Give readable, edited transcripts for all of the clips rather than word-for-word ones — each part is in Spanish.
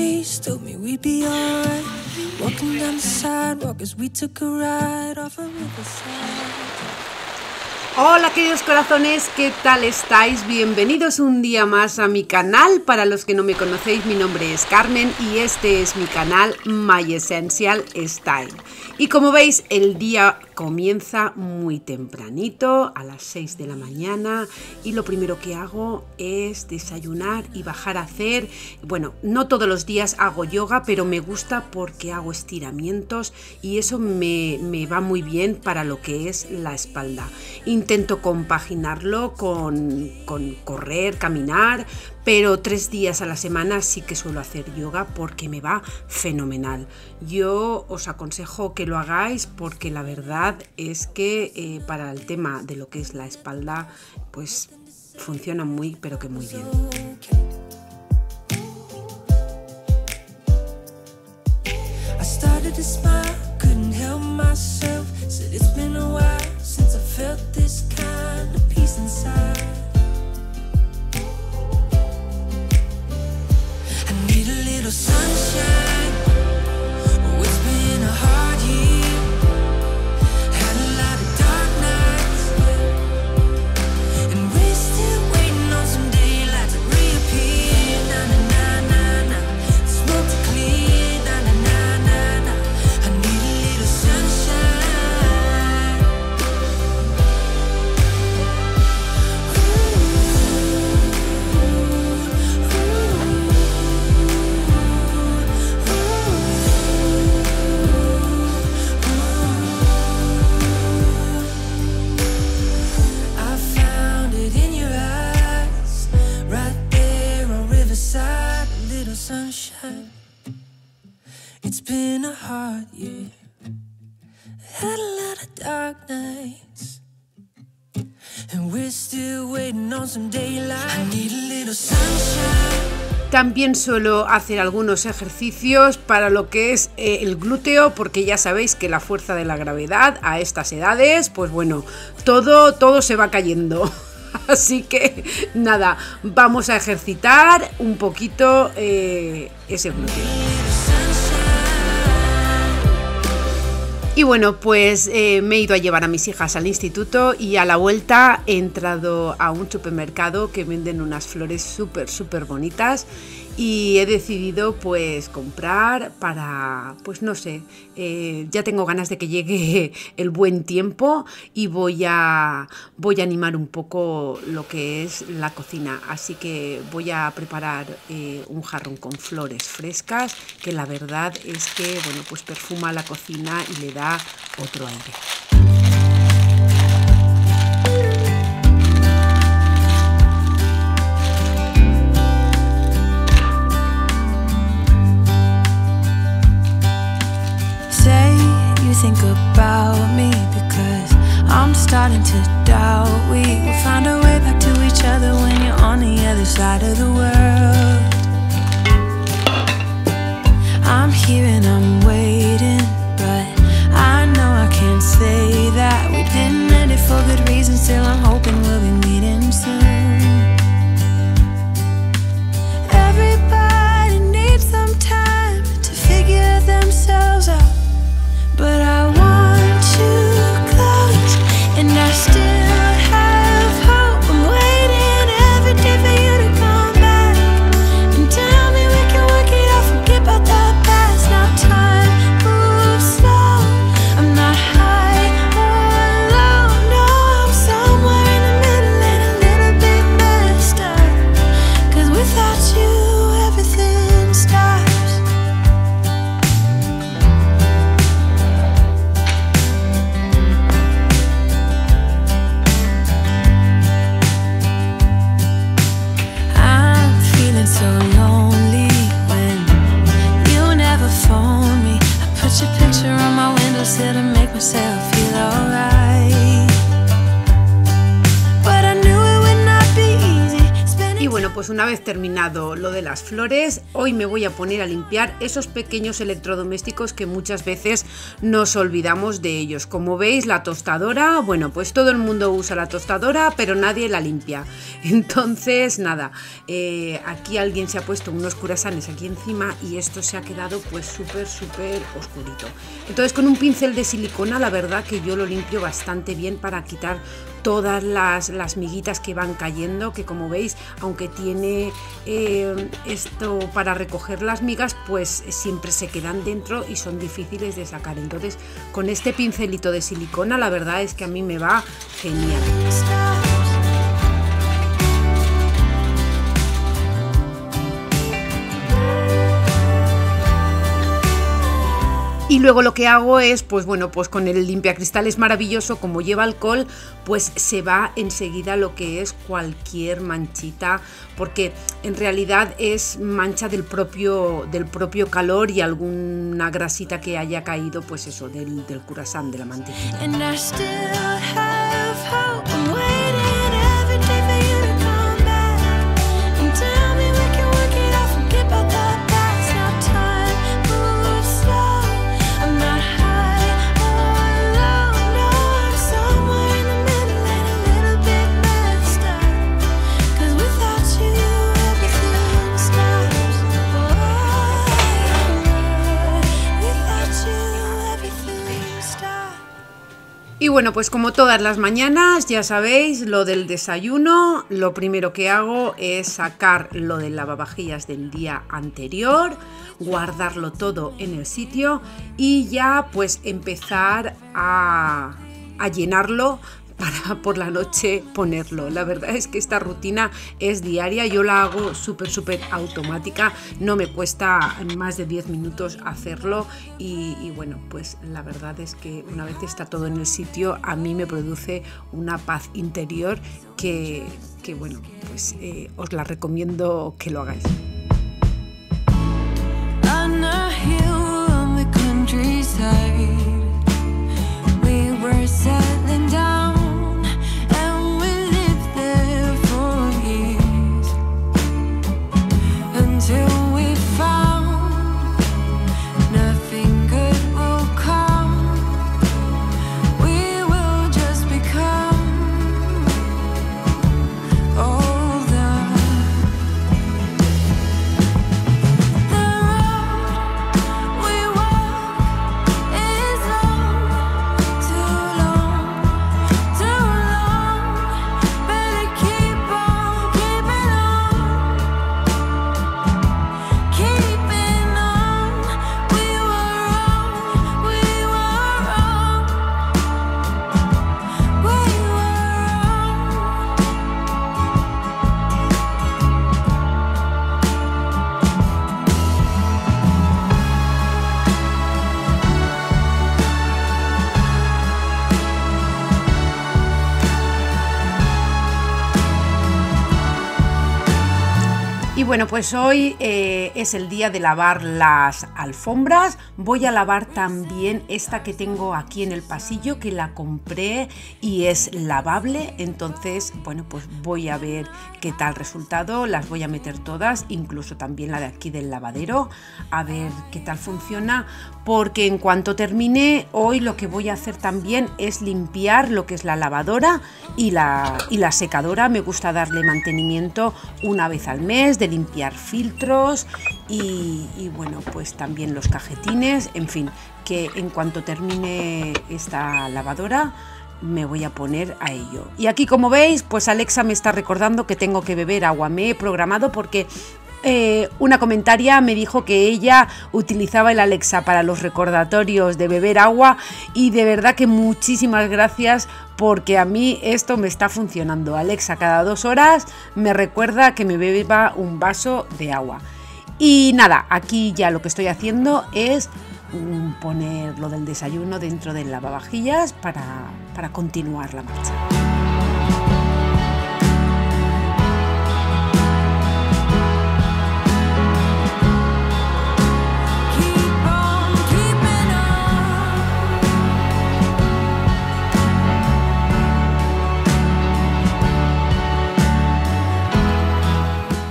face told me we'd be alright. Walking down the sidewalk as we took a ride off a riverside. Hola queridos corazones, ¿qué tal estáis? Bienvenidos un día más a mi canal. Para los que no me conocéis, mi nombre es Carmen y este es mi canal My Essential Style. Y como veis, el día comienza muy tempranito, a las 6 de la mañana, y lo primero que hago es desayunar y bajar a hacer, bueno, no todos los días hago yoga, pero me gusta porque hago estiramientos y eso me va muy bien para lo que es la espalda. Intento compaginarlo con correr, caminar, pero 3 días a la semana sí que suelo hacer yoga porque me va fenomenal. Yo os aconsejo que lo hagáis porque la verdad es que para el tema de lo que es la espalda, pues funciona muy, pero que muy bien. También suelo hacer algunos ejercicios para lo que es el glúteo, porque ya sabéis que la fuerza de la gravedad a estas edades, pues bueno, todo se va cayendo. Así que nada, vamos a ejercitar un poquito ese glúteo. Y bueno, pues me he ido a llevar a mis hijas al instituto y a la vuelta he entrado a un supermercado que venden unas flores súper bonitas y he decidido pues comprar para, pues no sé, ya tengo ganas de que llegue el buen tiempo y voy a animar un poco lo que es la cocina. Así que voy a preparar un jarrón con flores frescas que la verdad es que, bueno, pues perfuma la cocina y le da otro aire. Say you think about me because I'm starting to doubt we will find a way back to each other when you're on the other side of the world. I'm here and I'm waiting, but I know I can't say that we didn't end it for good reason. Still I'm hoping we'll be meeting soon. Everybody needs some time to figure themselves out, but I want you close and I still have hope. I'm waiting every day for you to come back. Una vez terminado lo de las flores, hoy me voy a poner a limpiar esos pequeños electrodomésticos que muchas veces nos olvidamos de ellos. Como veis, la tostadora, bueno, pues todo el mundo usa la tostadora, pero nadie la limpia. Entonces, nada, aquí alguien se ha puesto unos curasanes aquí encima y esto se ha quedado pues súper oscurito. Entonces, con un pincel de silicona, la verdad que yo lo limpio bastante bien para quitar todas las miguitas que van cayendo, que como veis, aunque tiene esto para recoger las migas, pues siempre se quedan dentro y son difíciles de sacar. Entonces, con este pincelito de silicona, la verdad es que a mí me va genial. Y luego lo que hago es, pues bueno, pues con el limpiacristales maravilloso, como lleva alcohol, pues se va enseguida lo que es cualquier manchita, porque en realidad es mancha del propio calor y alguna grasita que haya caído, pues eso, del curasán, de la mantequilla. Y bueno, pues como todas las mañanas, ya sabéis, lo del desayuno, lo primero que hago es sacar lo del lavavajillas del día anterior, guardarlo todo en el sitio y ya pues empezar a llenarlo para por la noche ponerlo. La verdad es que esta rutina es diaria, yo la hago súper automática, no me cuesta más de 10 minutos hacerlo y bueno, pues la verdad es que una vez está todo en el sitio, a mí me produce una paz interior que bueno, pues os la recomiendo que lo hagáis. Y bueno, pues hoy es el día de lavar las alfombras. Voy a lavar también esta que tengo aquí en el pasillo, que la compré y es lavable. Entonces, bueno, pues voy a ver qué tal resultado. Las voy a meter todas, incluso también la de aquí del lavadero, a ver qué tal funciona. Porque en cuanto termine, hoy lo que voy a hacer también es limpiar lo que es la lavadora y la secadora. Me gusta darle mantenimiento una vez al mes, de limpiar filtros y bueno, pues también los cajetines, en fin, que en cuanto termine esta lavadora me voy a poner a ello. Y aquí, como veis, pues Alexa me está recordando que tengo que beber agua. Me he programado porque una comentaria me dijo que ella utilizaba el Alexa para los recordatorios de beber agua y de verdad que muchísimas gracias, porque a mí esto me está funcionando. Alexa cada 2 horas me recuerda que me beba un vaso de agua. Y nada, aquí ya lo que estoy haciendo es poner lo del desayuno dentro del lavavajillas para continuar la marcha.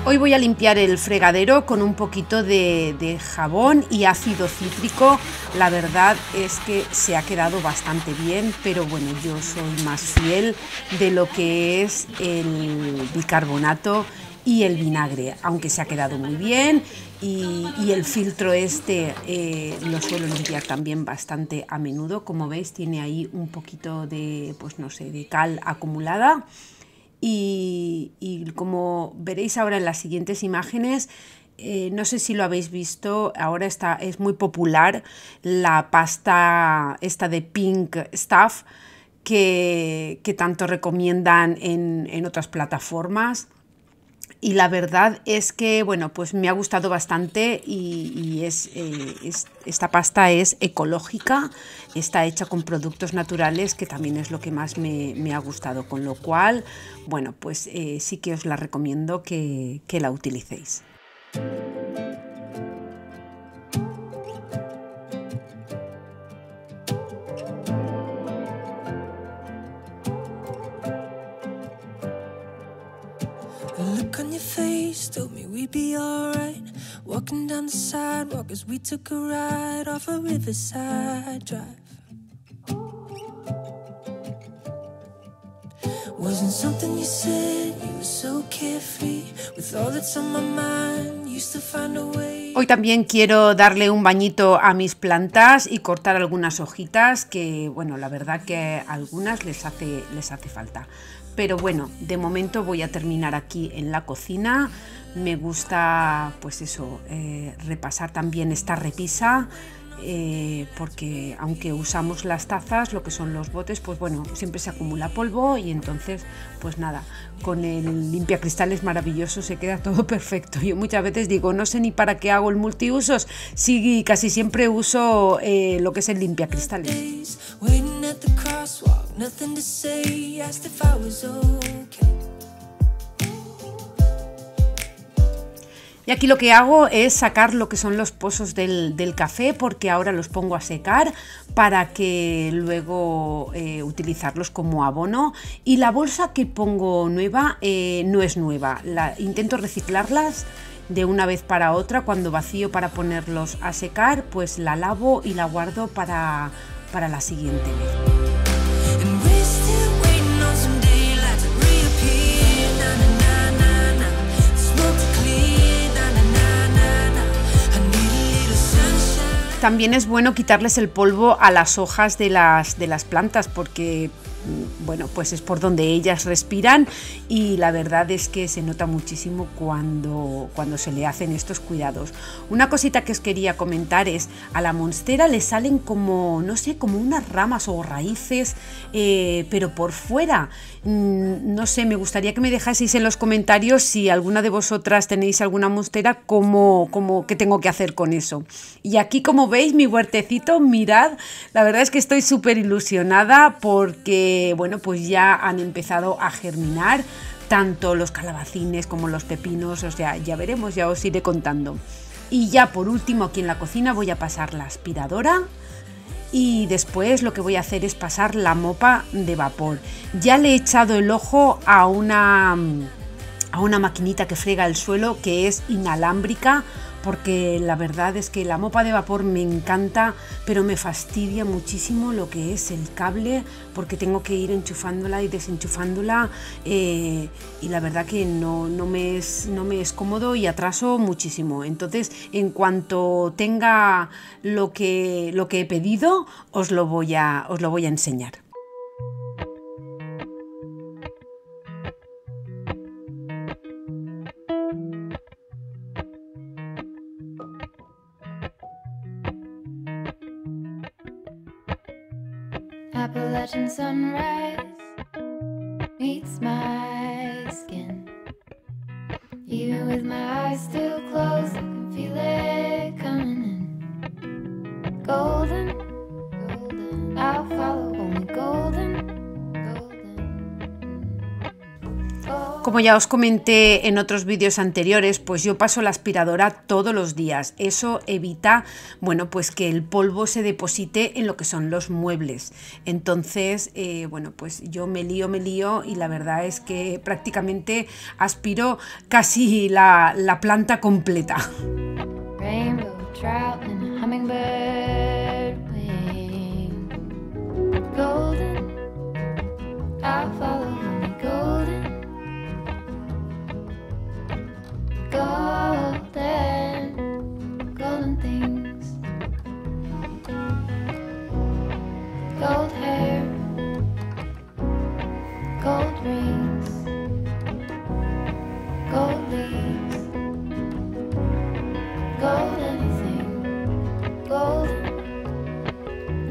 Hoy voy a limpiar el fregadero con un poquito de jabón y ácido cítrico. La verdad es que se ha quedado bastante bien, pero bueno, yo soy más fiel de lo que es el bicarbonato y el vinagre, aunque se ha quedado muy bien. Y el filtro este lo suelo limpiar también bastante a menudo. Como veis, tiene ahí un poquito de, pues no sé, de cal acumulada. Y como veréis ahora en las siguientes imágenes, no sé si lo habéis visto, ahora es muy popular la pasta esta de Pink Stuff que tanto recomiendan en otras plataformas. Y la verdad es que, bueno, pues me ha gustado bastante y esta pasta es ecológica, está hecha con productos naturales, que también es lo que más me ha gustado, con lo cual, bueno, pues sí que os la recomiendo que la utilicéis. Told me we'd be alright. Walking down the sidewalk as we took a ride off a Riverside Drive. Wasn't something you said, you were so carefree. With all that's on my mind, used to find a way. Hoy también quiero darle un bañito a mis plantas y cortar algunas hojitas que, bueno, la verdad que a algunas les hace falta. Pero bueno, de momento voy a terminar aquí en la cocina. Me gusta, pues eso, repasar también esta repisa. Porque aunque usamos las tazas, lo que son los botes, pues bueno, siempre se acumula polvo y entonces, pues nada, con el limpiacristales maravilloso se queda todo perfecto. Yo muchas veces digo, no sé ni para qué hago el multiusos, sí, casi siempre uso lo que es el limpiacristales. Y aquí lo que hago es sacar lo que son los pozos del café, porque ahora los pongo a secar para que luego utilizarlos como abono. Y la bolsa que pongo nueva no es nueva, intento reciclarlas de una vez para otra. Cuando vacío para ponerlos a secar, pues la lavo y la guardo para la siguiente vez. También es bueno quitarles el polvo a las hojas de las plantas, porque bueno, pues es por donde ellas respiran, y la verdad es que se nota muchísimo cuando se le hacen estos cuidados. Una cosita que os quería comentar es, a la monstera le salen como, no sé, como unas ramas o raíces, pero por fuera. No sé, me gustaría que me dejaseis en los comentarios si alguna de vosotras tenéis alguna monstera, qué tengo que hacer con eso. Y aquí, como veis, mi huertecito, mirad, la verdad es que estoy súper ilusionada porque bueno, pues ya han empezado a germinar tanto los calabacines como los pepinos, o sea, ya veremos, ya os iré contando. Y ya por último, aquí en la cocina voy a pasar la aspiradora y después lo que voy a hacer es pasar la mopa de vapor. Ya le he echado el ojo a una maquinita que frega el suelo, que es inalámbrica, porque la verdad es que la mopa de vapor me encanta, pero me fastidia muchísimo lo que es el cable, porque tengo que ir enchufándola y desenchufándola, y la verdad que no me es cómodo y atraso muchísimo. Entonces, en cuanto tenga lo que he pedido, os lo voy a enseñar. Appalachian sunrise meets my skin. Even with my eyes still closed, I can feel it coming in. Golden, golden, I'll follow only golden, golden, golden. Como ya os comenté en otros vídeos anteriores, pues yo paso la aspiradora todos los días. Eso evita, bueno, pues que el polvo se deposite en lo que son los muebles. Entonces, bueno, pues yo me lío y la verdad es que prácticamente aspiro casi la planta completa. Rainbow, trout and hummingbird wing. Golden, I'll follow only golden. Golden, golden things. Gold hair, gold rings, gold leaves, gold anything, golden.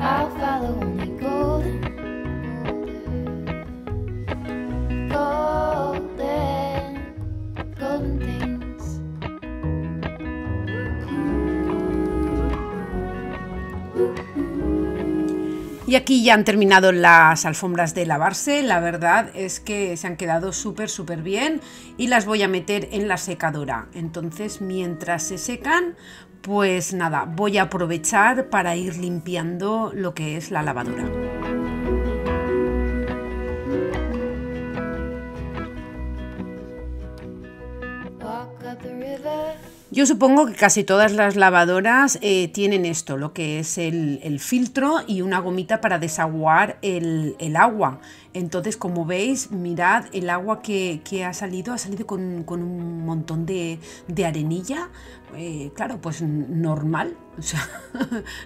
I'll follow only golden. Y aquí ya han terminado las alfombras de lavarse, la verdad es que se han quedado súper bien y las voy a meter en la secadora. Entonces, mientras se secan, pues nada, voy a aprovechar para ir limpiando lo que es la lavadora. Yo supongo que casi todas las lavadoras tienen esto, lo que es el filtro y una gomita para desaguar el agua. Entonces, como veis, mirad el agua que ha salido con un montón de arenilla, claro, pues normal, o sea,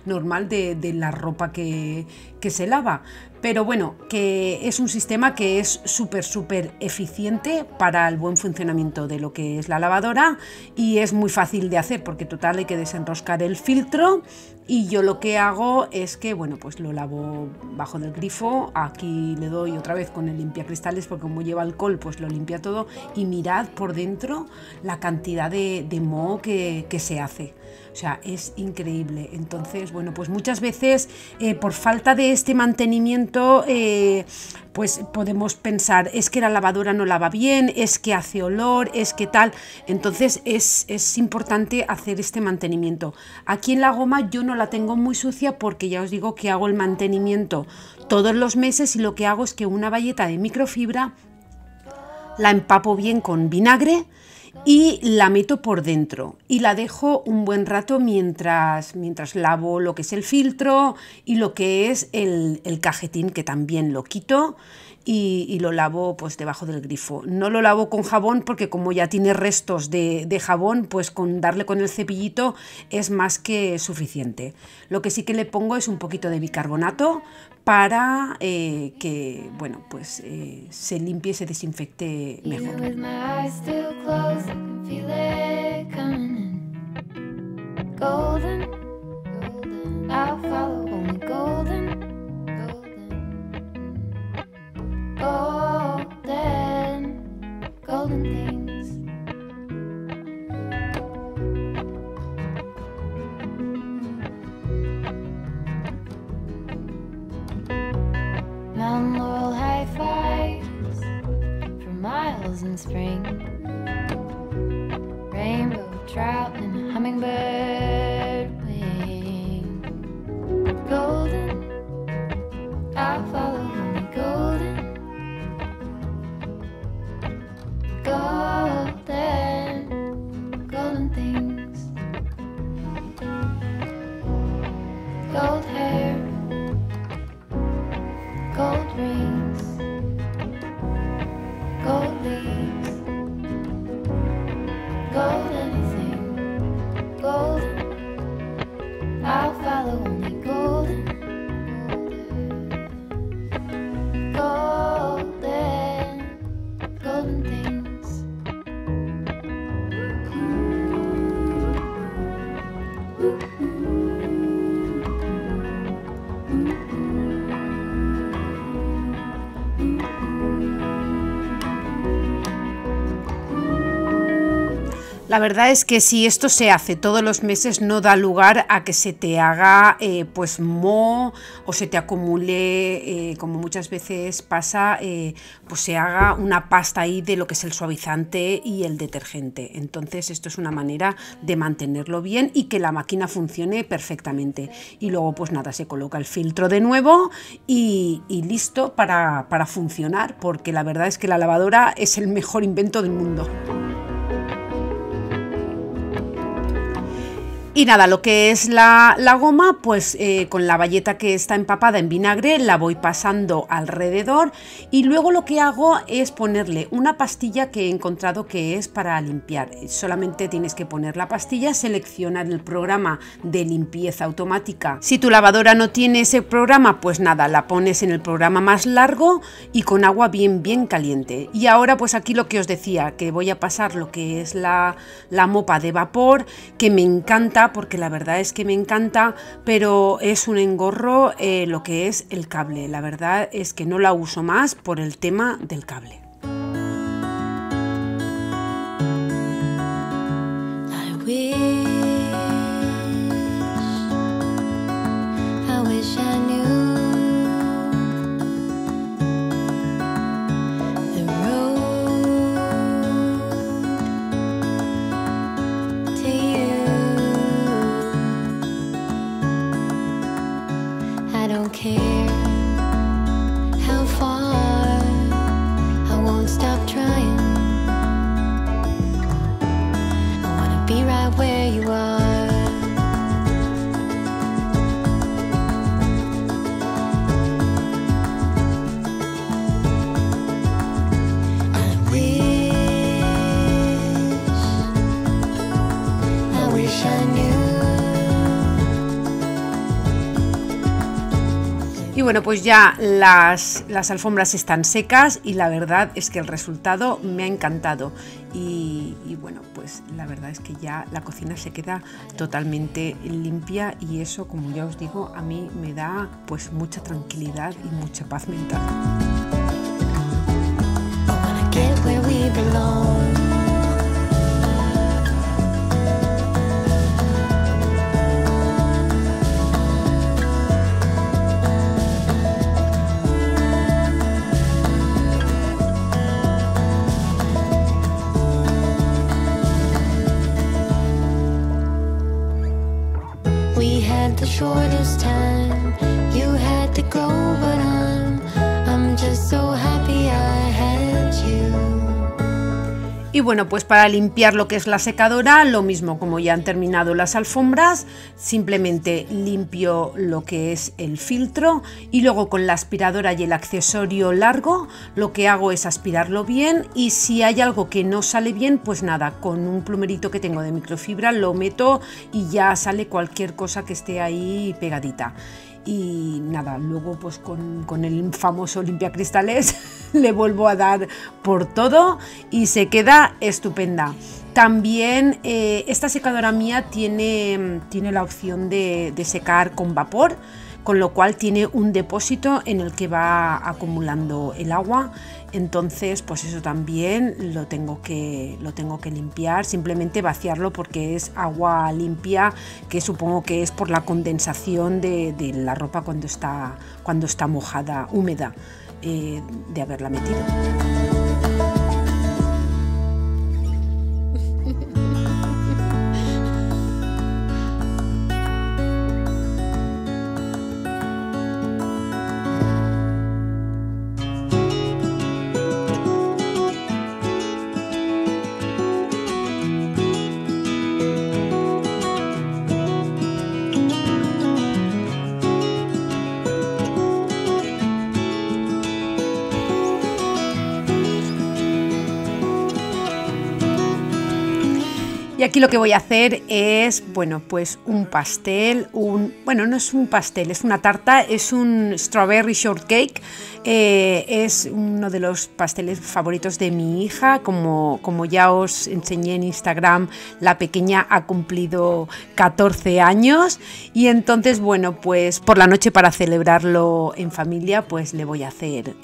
normal de la ropa que se lava. Pero bueno, que es un sistema que es súper eficiente para el buen funcionamiento de lo que es la lavadora y es muy fácil de hacer porque total hay que desenroscar el filtro y yo lo que hago es que, bueno, pues lo lavo bajo del grifo, aquí le doy otra vez con el limpiacristales porque como lleva alcohol pues lo limpia todo y mirad por dentro la cantidad de moho que se hace. O sea, es increíble. Entonces, bueno, pues muchas veces por falta de este mantenimiento pues podemos pensar, es que la lavadora no lava bien, es que hace olor, es que tal. Entonces es importante hacer este mantenimiento. Aquí en la goma yo no la tengo muy sucia porque ya os digo que hago el mantenimiento todos los meses y lo que hago es que una bayeta de microfibra la empapo bien con vinagre y la meto por dentro y la dejo un buen rato mientras lavo lo que es el filtro y lo que es el cajetín, que también lo quito y lo lavo pues debajo del grifo. No lo lavo con jabón porque como ya tiene restos de jabón, pues con darle con el cepillito es más que suficiente. Lo que sí que le pongo es un poquito de bicarbonato para que, bueno, pues se limpie y se desinfecte mejor. La verdad es que si esto se hace todos los meses no da lugar a que se te haga pues moho o se te acumule, como muchas veces pasa, pues se haga una pasta ahí de lo que es el suavizante y el detergente. Entonces esto es una manera de mantenerlo bien y que la máquina funcione perfectamente. Y luego pues nada, se coloca el filtro de nuevo y listo para funcionar, porque la verdad es que la lavadora es el mejor invento del mundo. Y nada, lo que es la goma, pues con la bayeta que está empapada en vinagre la voy pasando alrededor y luego lo que hago es ponerle una pastilla que he encontrado que es para limpiar. Solamente tienes que poner la pastilla, seleccionar el programa de limpieza automática. Si tu lavadora no tiene ese programa, pues nada, la pones en el programa más largo y con agua bien, bien caliente. Y ahora pues aquí lo que os decía, que voy a pasar lo que es la mopa de vapor, que me encanta, porque la verdad es que me encanta, pero es un engorro lo que es el cable. La verdad es que no la uso más por el tema del cable. Bueno, pues ya las alfombras están secas y la verdad es que el resultado me ha encantado y bueno, pues la verdad es que ya la cocina se queda totalmente limpia y eso, como ya os digo, a mí me da pues mucha tranquilidad y mucha paz mental. Y bueno, pues para limpiar lo que es la secadora, lo mismo, como ya han terminado las alfombras, simplemente limpio lo que es el filtro y luego con la aspiradora y el accesorio largo, lo que hago es aspirarlo bien y si hay algo que no sale bien, pues nada, con un plumerito que tengo de microfibra lo meto y ya sale cualquier cosa que esté ahí pegadita. Y nada, luego pues con el famoso limpiacristales le vuelvo a dar por todo y se queda estupenda. También esta secadora mía tiene la opción de secar con vapor, con lo cual tiene un depósito en el que va acumulando el agua. Entonces pues eso también lo tengo que limpiar, simplemente vaciarlo porque es agua limpia, que supongo que es por la condensación de la ropa cuando está mojada, húmeda, de haberla metido. Y aquí lo que voy a hacer es, bueno, pues un pastel, bueno, no es un pastel, es una tarta, es un Strawberry Shortcake, es uno de los pasteles favoritos de mi hija, como ya os enseñé en Instagram, la pequeña ha cumplido 14 años y entonces, bueno, pues por la noche para celebrarlo en familia, pues le voy a hacer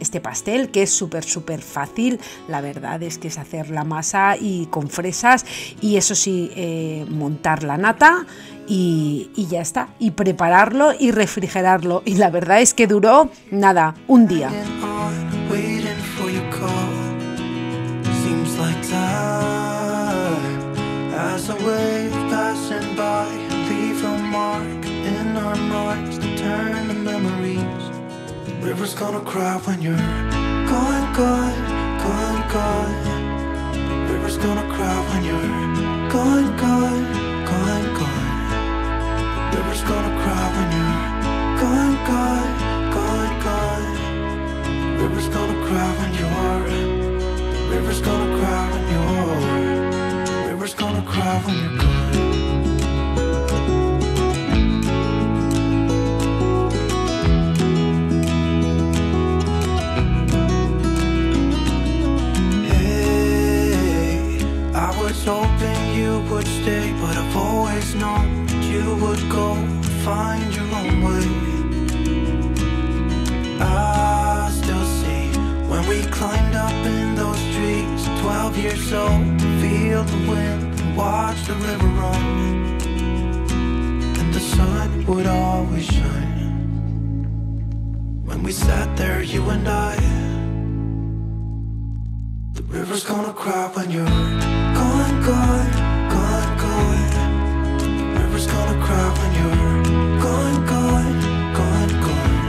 este pastel, que es súper fácil. La verdad es que es hacer la masa y con fresas y eso sí, montar la nata y ya está, y prepararlo y refrigerarlo, y la verdad es que duró nada, un día. River's gonna cry when you're gone, gone, gone, gone. River's gonna cry when you're gone, gone, gone, gone. River's gonna cry when you're gone, gone, gone, gone. River's gonna cry when you're. River's gonna cry when you're. River's gonna cry when you're gone. Hoping you would stay, but I've always known you would go find your own way. I still see when we climbed up in those trees, 12 years old, to feel the wind and watch the river run, and the sun would always shine when we sat there, you and I. The river's gonna cry when you're gone, gone, gone, gone. The river's gonna cry when you're gone, gone, gone, gone.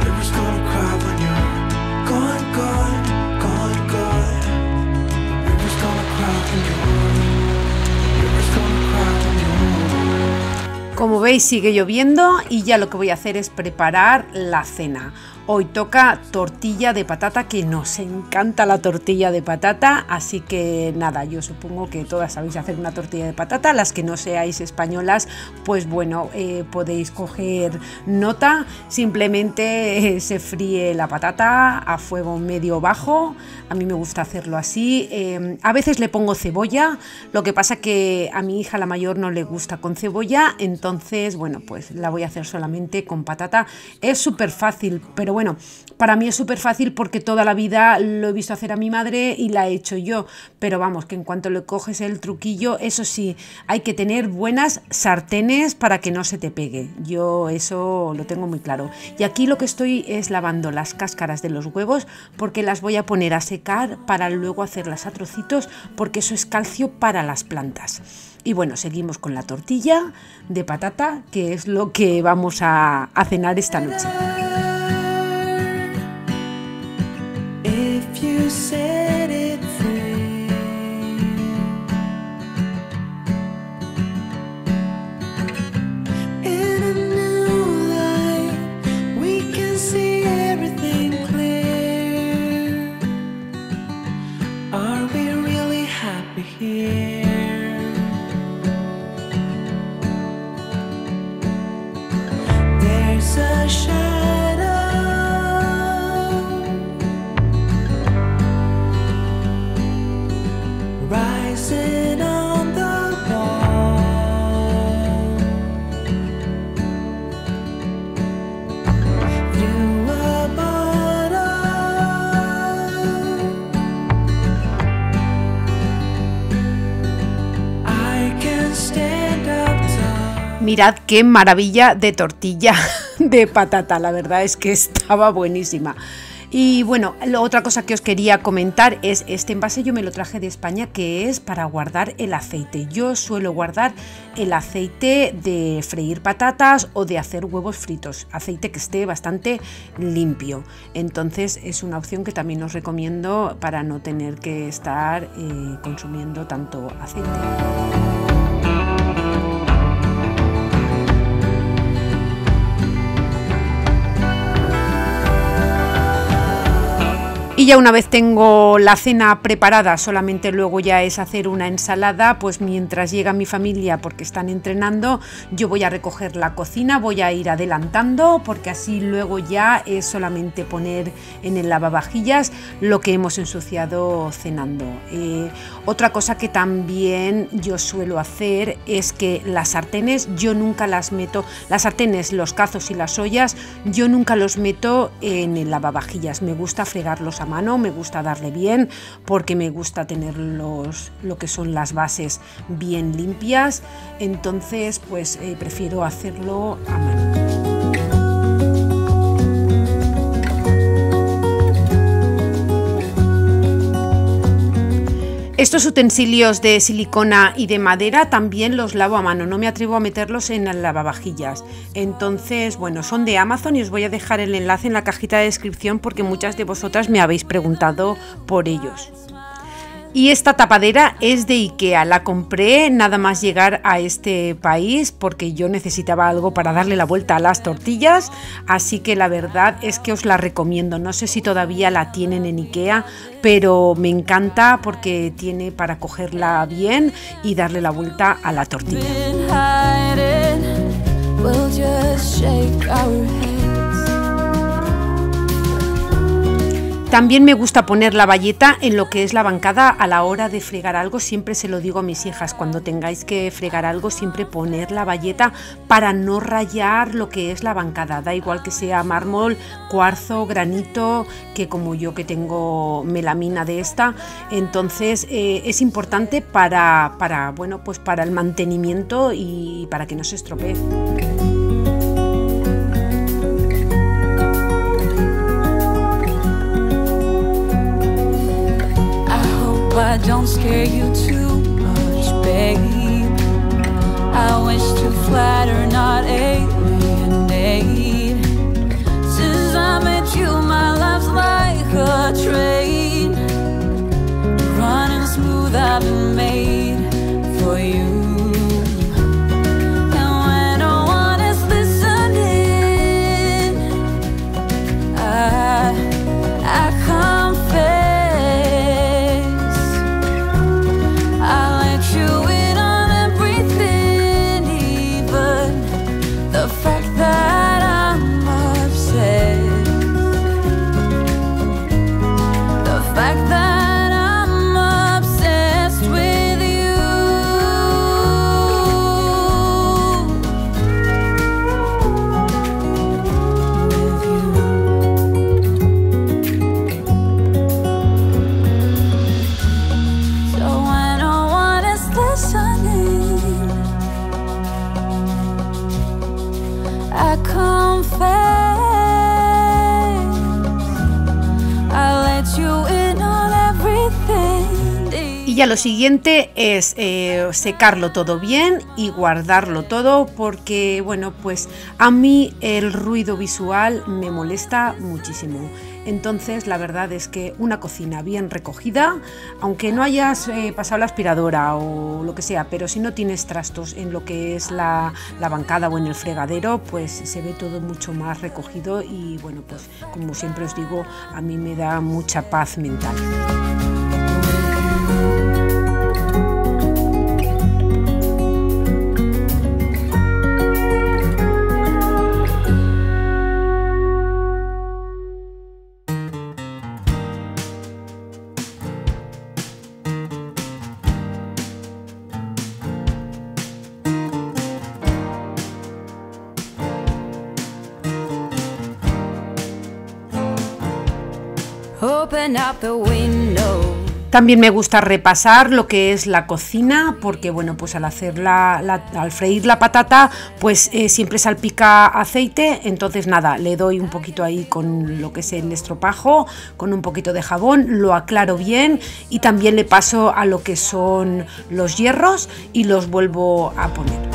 The river's gonna cry when you're gone, gone, gone, gone. The river's gonna cry when you're. The river's gonna cry when you're. Como veis, sigue lloviendo y ya lo que voy a hacer es preparar la cena. Hoy toca tortilla de patata, que nos encanta la tortilla de patata, así que nada, yo supongo que todas sabéis hacer una tortilla de patata, las que no seáis españolas, pues bueno, podéis coger nota, simplemente se fríe la patata a fuego medio bajo, a mí me gusta hacerlo así, a veces le pongo cebolla, lo que pasa que a mi hija la mayor no le gusta con cebolla, entonces bueno, pues la voy a hacer solamente con patata, es súper fácil, pero bueno, para mí es súper fácil porque toda la vida lo he visto hacer a mi madre y la he hecho yo, pero vamos, que en cuanto le coges el truquillo, eso sí, hay que tener buenas sartenes para que no se te pegue, yo eso lo tengo muy claro. Y aquí lo que estoy es lavando las cáscaras de los huevos porque las voy a poner a secar para luego hacerlas a trocitos porque eso es calcio para las plantas. Y bueno, seguimos con la tortilla de patata, que es lo que vamos a cenar esta noche. You set it free. In a new light, we can see everything clear. Are we really happy here? There's a shadow. Rising on the wall, through a bottle, I can stand up tall. Mirad qué maravilla de tortilla de patata, la verdad es que estaba buenísima. Y bueno, otra cosa que os quería comentar es este envase, yo me lo traje de España, que es para guardar el aceite. Yo suelo guardar el aceite de freír patatas o de hacer huevos fritos, aceite que esté bastante limpio. Entonces es una opción que también os recomiendo para no tener que estar consumiendo tanto aceite. Y ya una vez tengo la cena preparada, solamente luego ya es hacer una ensalada, pues mientras llega mi familia porque están entrenando, yo voy a recoger la cocina, voy a ir adelantando porque así luego ya es solamente poner en el lavavajillas lo que hemos ensuciado cenando. Otra cosa que también yo suelo hacer es que las sartenes yo nunca las meto, las sartenes, los cazos y las ollas, yo nunca los meto en el lavavajillas, me gusta fregarlos a mano, me gusta darle bien porque me gusta tener lo que son las bases bien limpias, entonces pues prefiero hacerlo a mano. Estos utensilios de silicona y de madera también los lavo a mano, no me atrevo a meterlos en el lavavajillas. Entonces, bueno, son de Amazon y os voy a dejar el enlace en la cajita de descripción porque muchas de vosotras me habéis preguntado por ellos. Y esta tapadera es de IKEA, la compré nada más llegar a este país porque yo necesitaba algo para darle la vuelta a las tortillas, así que la verdad es que os la recomiendo, no sé si todavía la tienen en IKEA, pero me encanta porque tiene para cogerla bien y darle la vuelta a la tortilla. También me gusta poner la bayeta en lo que es la bancada a la hora de fregar algo, siempre se lo digo a mis hijas, cuando tengáis que fregar algo siempre poner la bayeta para no rayar lo que es la bancada, da igual que sea mármol, cuarzo, granito, que como yo que tengo melamina de esta, entonces es importante bueno, pues para el mantenimiento y para que no se estropee. I don't scare you too much, babe. I wish to flatter, not alienate. Since I met you, my life's like a train, running smooth. I've been made for you. Ya lo siguiente es secarlo todo bien y guardarlo todo porque, bueno, pues a mí el ruido visual me molesta muchísimo. Entonces la verdad es que una cocina bien recogida, aunque no hayas pasado la aspiradora o lo que sea, pero si no tienes trastos en lo que es la bancada o en el fregadero, pues se ve todo mucho más recogido y, bueno, pues como siempre os digo, a mí me da mucha paz mental. También me gusta repasar lo que es la cocina porque, bueno, pues al hacer al freír la patata pues siempre salpica aceite, entonces nada, le doy un poquito ahí con lo que es el estropajo, con un poquito de jabón, lo aclaro bien y también le paso a lo que son los hierros y los vuelvo a poner.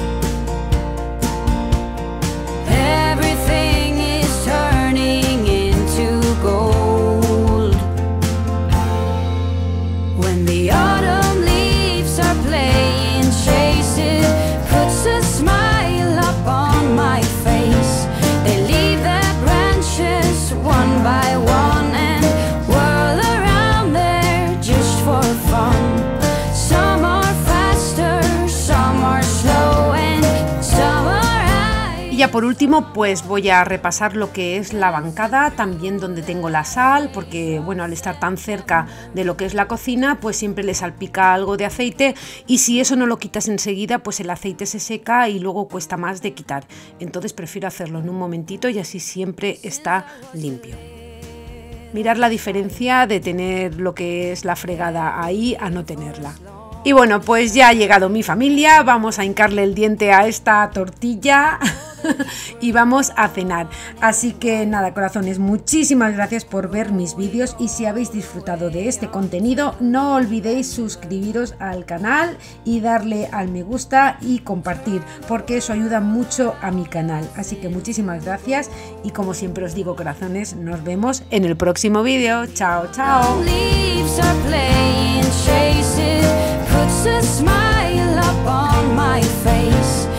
One by one and whirl ya por último pues voy a repasar lo que es la bancada, también donde tengo la sal, porque bueno, al estar tan cerca de lo que es la cocina pues siempre le salpica algo de aceite, y si eso no lo quitas enseguida pues el aceite se seca y luego cuesta más de quitar, entonces prefiero hacerlo en un momentito y así siempre está limpio. Mirad la diferencia de tener lo que es la fregada ahí a no tenerla. Y bueno, pues ya ha llegado mi familia, vamos a hincarle el diente a esta tortilla y vamos a cenar. Así que nada, corazones, muchísimas gracias por ver mis vídeos, y si habéis disfrutado de este contenido no olvidéis suscribiros al canal y darle al me gusta y compartir, porque eso ayuda mucho a mi canal. Así que muchísimas gracias y como siempre os digo, corazones, nos vemos en el próximo vídeo. Chao, chao. Puts a smile up on my face.